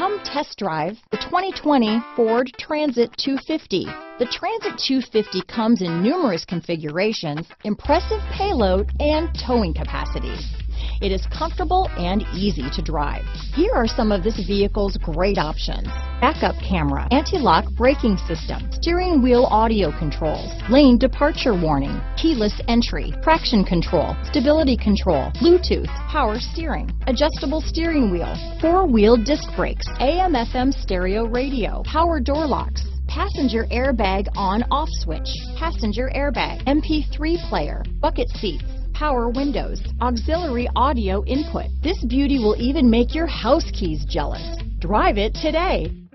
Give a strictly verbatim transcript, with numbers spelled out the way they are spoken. Come test drive the twenty twenty Ford Transit two fifty. The Transit two fifty comes in numerous configurations, impressive payload, and towing capacity. It is comfortable and easy to drive. Here are some of this vehicle's great options: backup camera, anti-lock braking system, steering wheel audio controls, lane departure warning, keyless entry, traction control, stability control, Bluetooth, power steering, adjustable steering wheel, four-wheel disc brakes, A M F M stereo radio, power door locks, passenger airbag on-off switch, passenger airbag, M P three player, bucket seats, power windows, auxiliary audio input. This beauty will even make your house keys jealous. Drive it today.